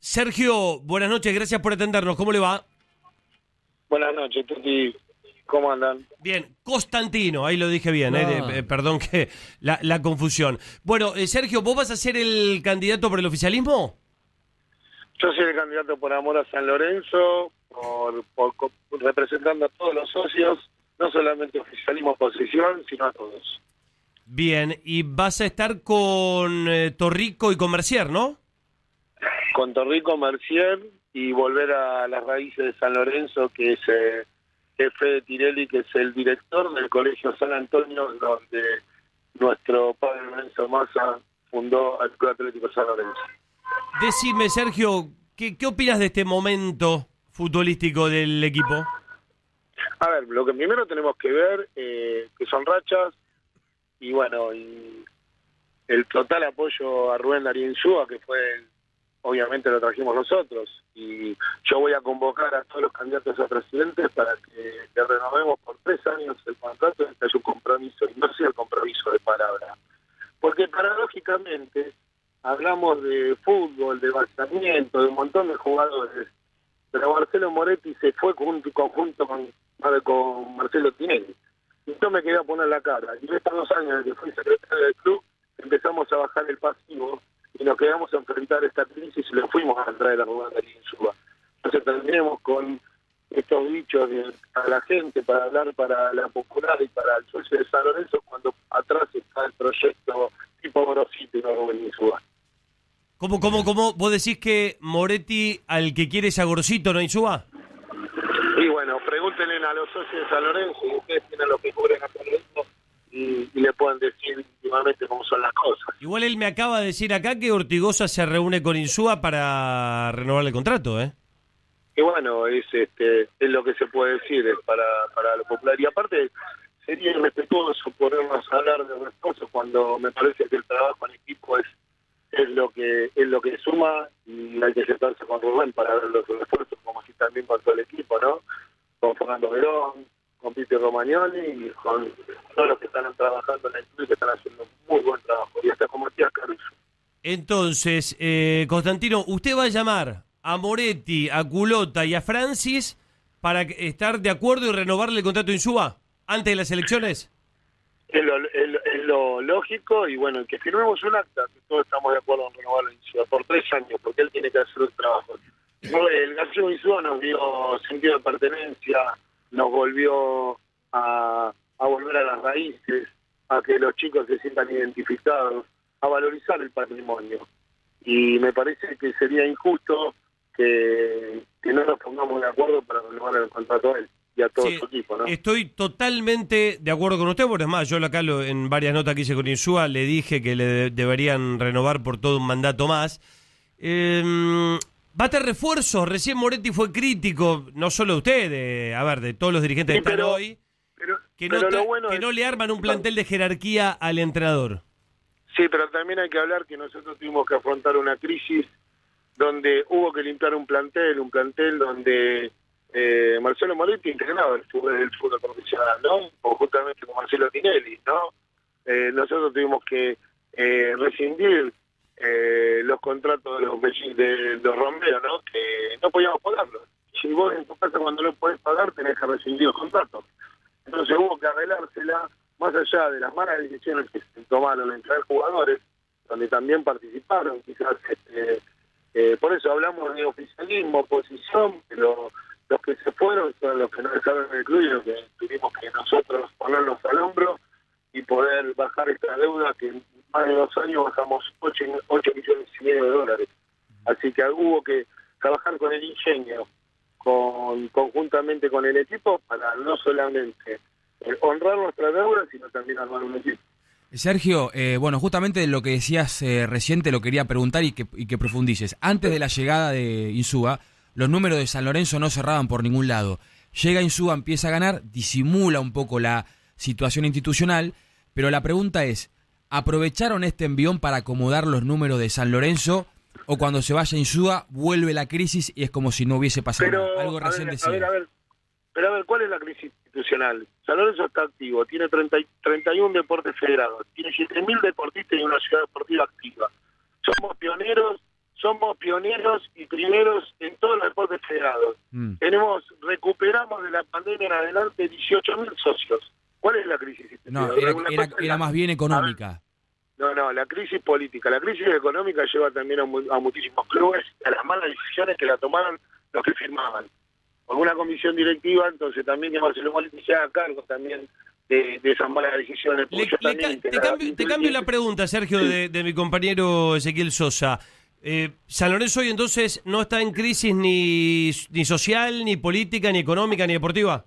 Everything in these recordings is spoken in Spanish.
Sergio, buenas noches, gracias por atendernos. ¿Cómo le va? Buenas noches, Tuti. ¿Cómo andan? Bien, Constantino, ahí lo dije bien, perdón que la confusión. Bueno, Sergio, ¿vos vas a ser el candidato por el oficialismo? Yo soy el candidato por amor a San Lorenzo, por representando a todos los socios, no solamente oficialismo oposición, sino a todos. Bien, y vas a estar con Torrico y Comercier, ¿no? Con Torrico, Comercier y volver a las raíces de San Lorenzo, que es jefe de Tirelli, que es el director del Colegio San Antonio, donde nuestro padre Lorenzo Massa fundó al Club Atlético San Lorenzo. Decime, Sergio, ¿qué opinas de este momento futbolístico del equipo? A ver, lo que primero tenemos que ver, que son rachas, y bueno, y el total apoyo a Rubén Arienzúa, que fue obviamente lo trajimos nosotros, y yo voy a convocar a todos los candidatos a presidentes para que le renovemos por 3 años el contrato. Este es un compromiso, y no sea el compromiso de palabra, porque paradójicamente hablamos de fútbol, de bastamiento, de un montón de jugadores, pero Marcelo Moretti se fue con un conjunto con Marcelo Tinelli, y yo me quedé a poner la cara, y estos 2 años que fui secretario del club empezamos a bajar el pasivo y nos quedamos a enfrentar esta crisis y le fuimos a traer a Rubén Arienzúa. Entonces terminemos con estos dichos a la gente para hablar para la popular y para el socio de San Lorenzo, cuando atrás está el proyecto tipo Grosito y no Rubén Arienzúa. ¿Cómo? ¿Vos decís que Moretti al que quiere es a Grosito, no Insuba? Y bueno, pregúntenle a los socios de San Lorenzo, y ustedes tienen los que cubren a San Lorenzo, y le pueden decir últimamente cómo son las cosas. Igual él me acaba de decir acá que Ortigosa se reúne con Insuba para renovar el contrato, ¿eh? Y bueno, es lo que se puede decir, es para lo popular. Y aparte, sería irrespetuoso ponernos a hablar de respeto cuando me parece que el trabajo en equipo es lo que suma, y hay que sentarse con Rubén para ver los esfuerzos, como así también con todo el equipo, ¿no? Con Fernando Verón, con Pite Romagnoli y con todos los que están trabajando en el club y que están haciendo un muy buen trabajo, y hasta con Matías Lámez. Entonces, Constantino, usted va a llamar a Moretti, a Culota y a Francis para estar de acuerdo y renovarle el contrato de Insuba antes de las elecciones. Es lo lógico, y bueno, que firmemos un acta, que todos estamos de acuerdo en renovar a Insuba por 3 años, porque él tiene que hacer el trabajo. El García Insuba nos dio sentido de pertenencia, nos volvió a volver a las raíces, a que los chicos se sientan identificados, a valorizar el patrimonio. Y me parece que sería injusto que no nos pongamos de acuerdo para renovar el contrato a él y a todo su equipo, ¿no? Estoy totalmente de acuerdo con usted, porque es más, yo acá en varias notas que hice con Insúa le dije que le deberían renovar por todo un mandato más. Va a tener refuerzos, recién Moretti fue crítico, no solo de usted, de todos los dirigentes que están hoy, que no le arman un plantel de jerarquía al entrenador. Sí, pero también hay que hablar que nosotros tuvimos que afrontar una crisis donde hubo que limpiar un plantel donde Marcelo Moretti entrenaba el fútbol profesional, ¿no? O justamente con Marcelo Tinelli, ¿no? Nosotros tuvimos que rescindir los contratos de los romeros, ¿no? Que no podíamos pagarlos. Si vos en tu casa cuando no podés pagar tenés que rescindir los contratos. Entonces hubo que arreglársela, más allá de las malas decisiones que se tomaron en traer jugadores, donde también participaron quizás. Por eso hablamos de oficialismo, oposición, pero los que se fueron son los que no dejaron el club, y los que tuvimos que nosotros ponernos al hombro y poder bajar esta deuda, que en más de 2 años bajamos 8,5 millones de dólares. Así que hubo que trabajar con el ingenio, conjuntamente con el equipo, para no solamente honrar nuestra deuda, sino también armar un equipo. Sergio, bueno, justamente lo que decías recién te lo quería preguntar y que profundices. Antes de la llegada de Insuba, los números de San Lorenzo no cerraban por ningún lado. Llega Insuba, empieza a ganar, disimula un poco la situación institucional, pero la pregunta es, ¿aprovecharon este envión para acomodar los números de San Lorenzo? ¿O cuando se vaya Insuba vuelve la crisis y es como si no hubiese pasado algo reciente? Pero a ver, ¿cuál es la crisis institucional? San Lorenzo está activo, tiene 31 deportes federados, tiene 7.000 deportistas y una ciudad deportiva activa. Somos pioneros, somos pioneros y primeros en todos los deportes federados. Recuperamos de la pandemia en adelante 18.000 socios. ¿Cuál es la crisis? No, era más bien económica. No, la crisis política. La crisis económica lleva también a muchísimos clubes a las malas decisiones que la tomaron los que firmaban. Con una comisión directiva, entonces también que Marcelo Moretti se haga cargo también de esas malas decisiones. Te cambio la pregunta, Sergio, de mi compañero Ezequiel Sosa. San Lorenzo hoy entonces no está en crisis ni social, ni política, ni económica, ni deportiva.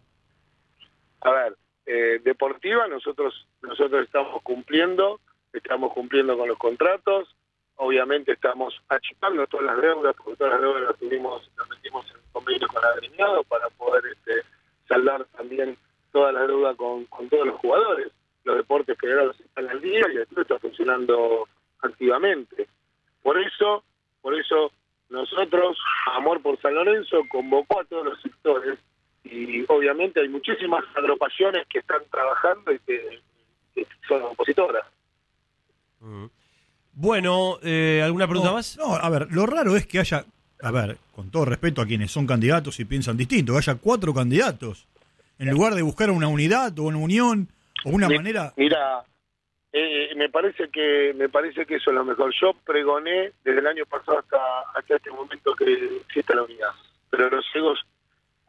A ver, deportiva nosotros estamos cumpliendo con los contratos. Obviamente estamos achicando todas las deudas, porque todas las deudas las metimos en convenio con agremiados para poder saldar también todas las deudas con todos los jugadores. Los deportes federados están al día y el club está funcionando activamente. Por eso nosotros, Amor por San Lorenzo, convocó a todos los sectores, y obviamente hay muchísimas agrupaciones que están trabajando y que son opositoras. Bueno, ¿alguna pregunta más? No, a ver, lo raro es que haya, a ver, con todo respeto a quienes son candidatos y piensan distinto, haya 4 candidatos, en lugar de buscar una unidad o una unión o una manera... Mira, me parece que eso es lo mejor. Yo pregoné desde el año pasado hasta este momento que exista la unidad, pero los ciegos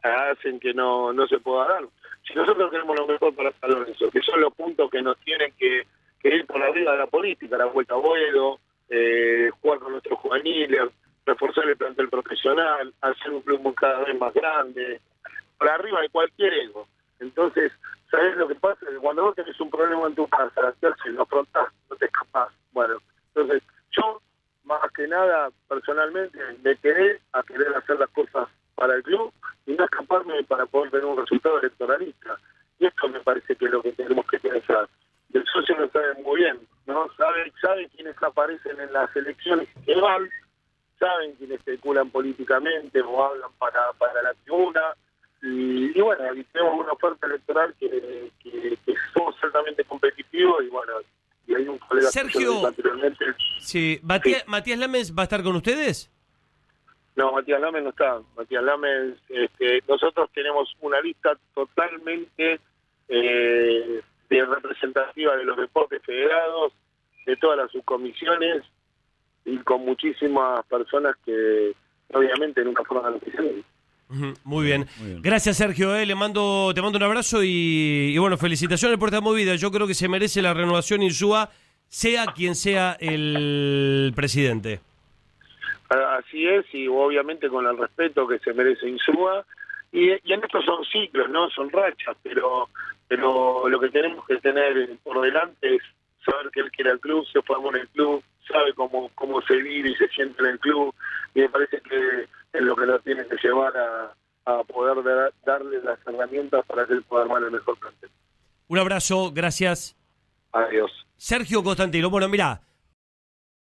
hacen que no se pueda dar. Si nosotros queremos lo mejor para San Lorenzo, que son los puntos que nos tienen que ir por arriba de la política, la vuelta a Boedo, jugar con nuestros juveniles, reforzar el plantel profesional, hacer un club cada vez más grande, para arriba de cualquier ego. Entonces, ¿sabés lo que pasa? Cuando vos tenés un problema en tu casa, lo afrontás, no te escapás. Bueno, entonces yo, más que nada, personalmente, me quedé a querer hacer las cosas para el club y no escaparme para poder tener un resultado electoralista. Y esto me parece que es lo que tenemos que pensar. El socio lo sabe muy bien, ¿no? Sabe quiénes aparecen en las elecciones que van, saben quiénes especulan políticamente o hablan para la tribuna, y bueno, y tenemos una oferta electoral que somos altamente competitivos, y bueno, y hay un colega Sergio, anteriormente. Sí. ¿Matías Lámez va a estar con ustedes? No, Matías Lámez no está. Matías Lámez, nosotros tenemos una lista totalmente... de representativa de los deportes federados, de todas las subcomisiones, y con muchísimas personas que obviamente nunca fueron a la oficina. Muy bien. Gracias, Sergio. Te mando un abrazo y bueno, felicitaciones por esta movida. Yo creo que se merece la renovación Insuba, sea quien sea el presidente. Así es, y obviamente con el respeto que se merece Insuba. Y en estos son ciclos, ¿no? Son rachas, pero lo que tenemos que tener por delante es saber que él quiere al club, se formó en el club, sabe cómo se vive y se siente en el club, y me parece que es lo que lo tiene que llevar a poder darle las herramientas para que él pueda armar el mejor plantel. Un abrazo, gracias. Adiós. Sergio Constantino, bueno, mirá.